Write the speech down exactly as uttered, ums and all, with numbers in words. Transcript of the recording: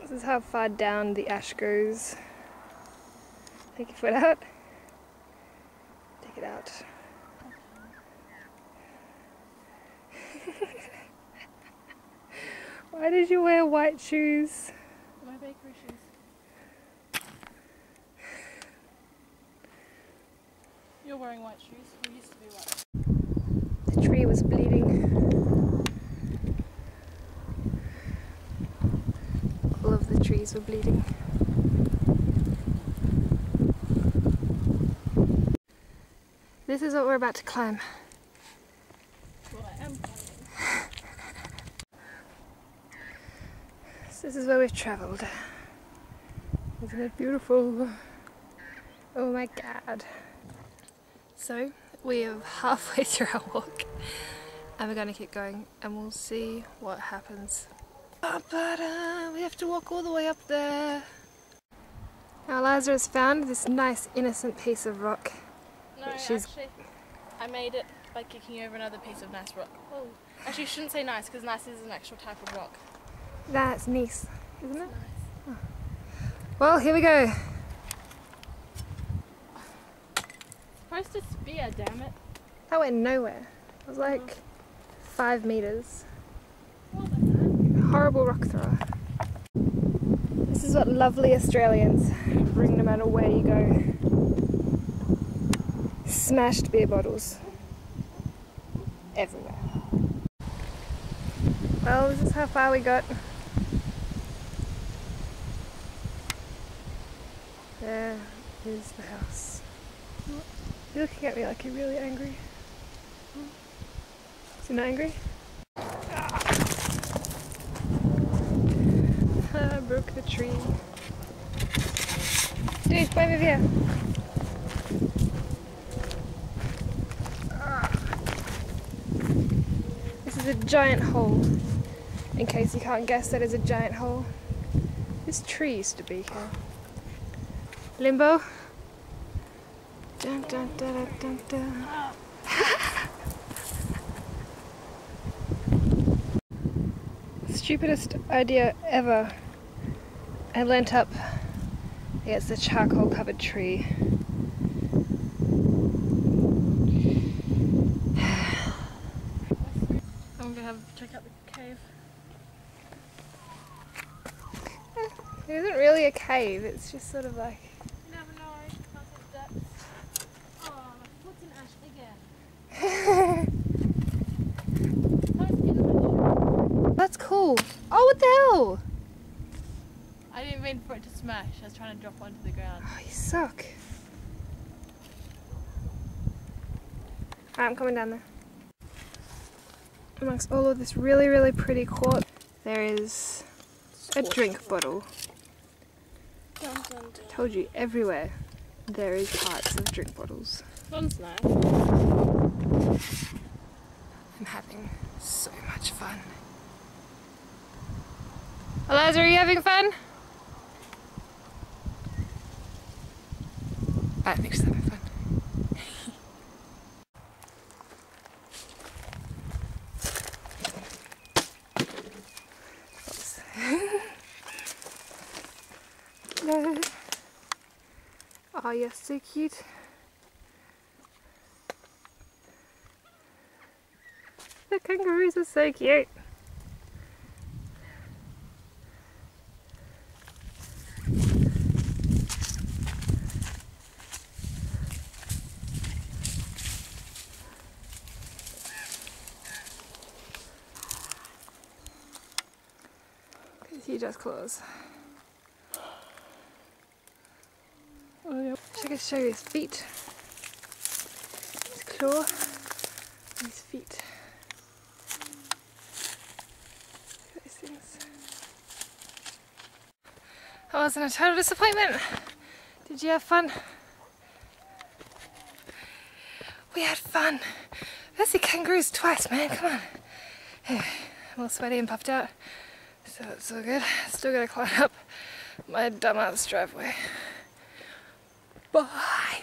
This is how far down the ash goes. Take your foot out. Take it out. Why did you wear white shoes? My bakery shoes. You're wearing white shoes. We used to be white. The tree was bleeding. All of the trees were bleeding. This is what we're about to climb. Well, I am climbing. So this is where we've travelled. Isn't it beautiful? Oh my god. So, we are halfway through our walk and we're going to keep going and we'll see what happens. Oh, but uh, we have to walk all the way up there. Now Eliza has found this nice innocent piece of rock. No, she's... actually, I made it by kicking over another piece of nice rock. Oh. Actually, you shouldn't say nice, because nice is an actual type of rock. That's nice, isn't it? Nice. Oh. Well, here we go. It's supposed to spear, damn it. That went nowhere. It was like oh. five metres. Horrible rock thrower. This is what lovely Australians bring no matter where you go. Smashed beer bottles everywhere. Well, this is how far we got. There is the house. You're looking at me like you're really angry. Is he not angry? Ah, I broke the tree. Dude, climb over here. This is a giant hole, in case you can't guess that is a giant hole. This tree used to be here. Limbo. Dun, dun, dun, dun, dun. Stupidest idea ever. I leant up against the charcoal covered tree. Check out the cave. It isn't really a cave, it's just sort of like... You never know, I can't take depths. Oh, my foot's in ash again. That's cool. Oh, what the hell? I didn't mean for it to smash, I was trying to drop onto the ground. Oh, you suck. Alright, I'm coming down there. Amongst all of this really, really pretty quartz, there is a drink bottle. Dun, dun, dun. I told you, everywhere there is parts of drink bottles. One's nice. I'm having so much fun. Eliza, are you having fun? I think she's having fun. Oh, you're so cute. The kangaroos are so cute. These huge ass claws. I'm going to show you his feet, his claw, and his feet. Look at those things. I was in a total disappointment. Did you have fun? We had fun. I've seen kangaroos twice, man. Come on. Anyway, I'm all sweaty and puffed out, so it's all good. Still got to climb up my dumb ass driveway. Bye.